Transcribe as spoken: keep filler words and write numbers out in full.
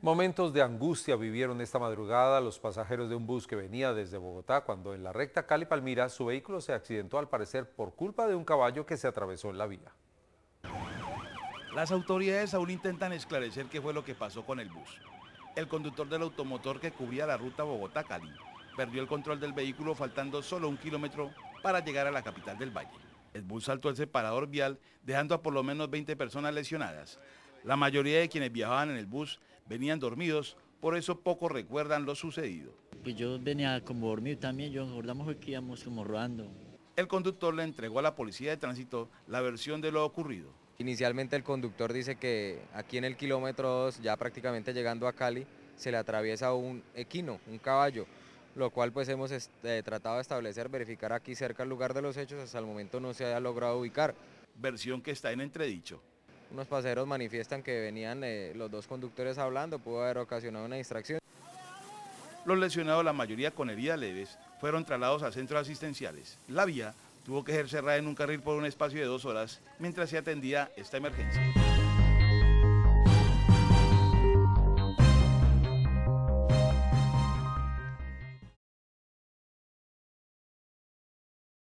Momentos de angustia vivieron esta madrugada los pasajeros de un bus que venía desde Bogotá cuando en la recta Cali-Palmira su vehículo se accidentó al parecer por culpa de un caballo que se atravesó en la vía. Las autoridades aún intentan esclarecer qué fue lo que pasó con el bus. El conductor del automotor que cubría la ruta Bogotá-Cali perdió el control del vehículo faltando solo un kilómetro para llegar a la capital del Valle. El bus saltó el separador vial dejando a por lo menos veinte personas lesionadas. La mayoría de quienes viajaban en el bus venían dormidos, por eso pocos recuerdan lo sucedido. Pues yo venía como dormido también, yo recordamos que íbamos como rodando. El conductor le entregó a la policía de tránsito la versión de lo ocurrido. Inicialmente el conductor dice que aquí en el kilómetro dos, ya prácticamente llegando a Cali, se le atraviesa un equino, un caballo, lo cual pues hemos eh, tratado de establecer, verificar aquí cerca el lugar de los hechos, hasta el momento no se haya logrado ubicar. Versión que está en entredicho. Unos pasajeros manifiestan que venían eh, los dos conductores hablando, pudo haber ocasionado una distracción. Los lesionados, la mayoría con heridas leves, fueron trasladados a centros asistenciales. La vía tuvo que ser cerrada en un carril por un espacio de dos horas mientras se atendía esta emergencia.